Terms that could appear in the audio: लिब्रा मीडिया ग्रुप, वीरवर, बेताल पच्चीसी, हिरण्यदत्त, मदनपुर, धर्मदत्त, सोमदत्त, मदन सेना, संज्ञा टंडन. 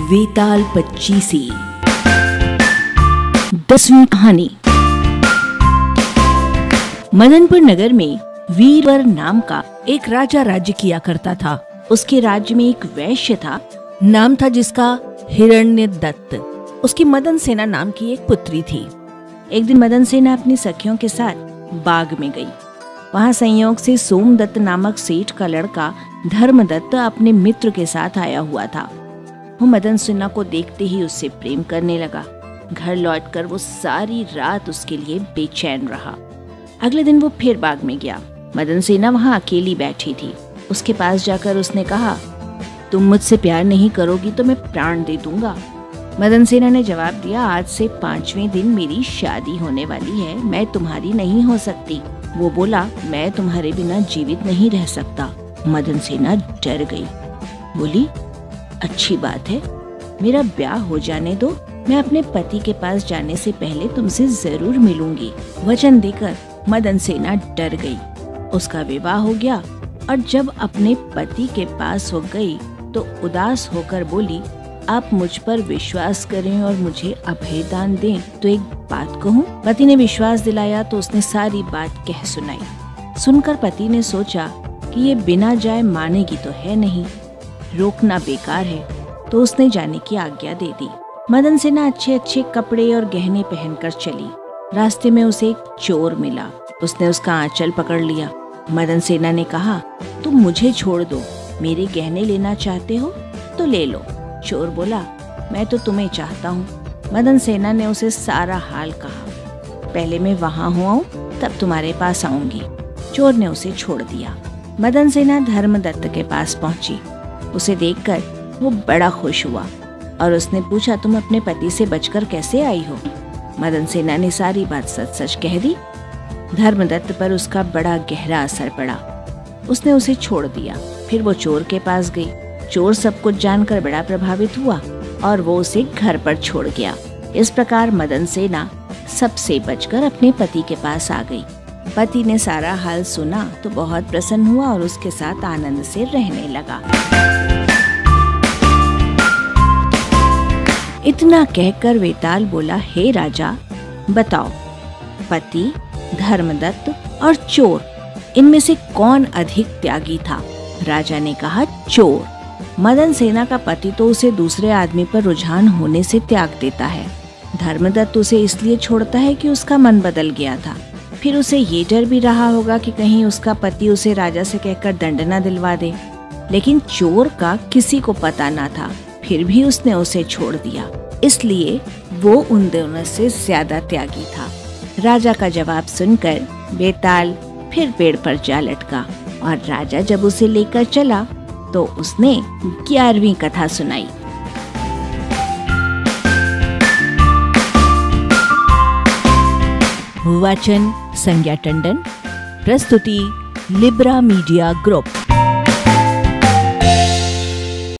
बेताल पच्चीसी 10वीं कहानी। मदनपुर नगर में वीरवर नाम का एक राजा राज्य किया करता था। उसके राज्य में एक वैश्य था, नाम था जिसका हिरण्यदत्त। उसकी मदन सेना नाम की एक पुत्री थी। एक दिन मदन सेना अपनी सखियों के साथ बाग में गई। वहां संयोग से सोमदत्त नामक सेठ का लड़का धर्मदत्त अपने मित्र के साथ आया हुआ था। वो मदन सेना को देखते ही उससे प्रेम करने लगा। घर लौटकर वो सारी रात उसके लिए बेचैन रहा। अगले दिन वो फिर बाग में गया। मदन सेना वहां अकेली बैठी थी। उसके पास जाकर उसने कहा, तुम मुझसे प्यार नहीं करोगी तो मैं प्राण दे दूंगा। मदन सेना ने जवाब दिया, आज से 5वें दिन मेरी शादी होने वाली है, मैं तुम्हारी नहीं हो सकती। वो बोला, मैं तुम्हारे बिना जीवित नहीं रह सकता। मदन सेना डर गई। बोली, अच्छी बात है, मेरा ब्याह हो जाने दो, मैं अपने पति के पास जाने से पहले तुमसे जरूर मिलूंगी। वचन देकर मदन सेना डर गई। उसका विवाह हो गया और जब अपने पति के पास हो गई तो उदास होकर बोली, आप मुझ पर विश्वास करें और मुझे अभय दान दें तो एक बात कहूँ। पति ने विश्वास दिलाया तो उसने सारी बात कह सुनाई। सुनकर पति ने सोचा कि ये बिना जाए मानेगी तो है नहीं, रोकना बेकार है, तो उसने जाने की आज्ञा दे दी। मदन सेना अच्छे अच्छे कपड़े और गहने पहनकर चली। रास्ते में उसे एक चोर मिला। उसने उसका आंचल पकड़ लिया। मदन सेना ने कहा, तुम मुझे छोड़ दो, मेरे गहने लेना चाहते हो तो ले लो। चोर बोला, मैं तो तुम्हें चाहता हूँ। मदन सेना ने उसे सारा हाल कहा। पहले मैं वहाँ हो आऊँ तब तुम्हारे पास आऊंगी। चोर ने उसे छोड़ दिया। मदन सेना धर्मदत्त के पास पहुँची। उसे देखकर वो बड़ा खुश हुआ और उसने पूछा, तुम अपने पति से बचकर कैसे आई हो। मदन सेना ने सारी बात सच सच कह दी। धर्मदत्त पर उसका बड़ा गहरा असर पड़ा। उसने उसे छोड़ दिया। फिर वो चोर के पास गई। चोर सब कुछ जानकर बड़ा प्रभावित हुआ और वो उसे घर पर छोड़ गया। इस प्रकार मदन सेना सबसे बचकर अपने पति के पास आ गई। पति ने सारा हाल सुना तो बहुत प्रसन्न हुआ और उसके साथ आनंद से रहने लगा। इतना कहकर बेताल बोला, हे राजा, बताओ पति, धर्मदत्त और चोर, इनमें से कौन अधिक त्यागी था। राजा ने कहा, चोर। मदन सेना का पति तो उसे दूसरे आदमी पर रुझान होने से त्याग देता है। धर्मदत्त उसे इसलिए छोड़ता है कि उसका मन बदल गया था। फिर उसे ये डर भी रहा होगा कि कहीं उसका पति उसे राजा से कहकर दंड न दिलवा दे। लेकिन चोर का किसी को पता न था, फिर भी उसने उसे छोड़ दिया, इसलिए वो उन दोनों से ज्यादा त्यागी था। राजा का जवाब सुनकर बेताल फिर पेड़ पर जा लटका और राजा जब उसे लेकर चला तो उसने 11वीं कथा सुनाई। वाचन संज्ञा टंडन, प्रस्तुति लिब्रा मीडिया ग्रुप।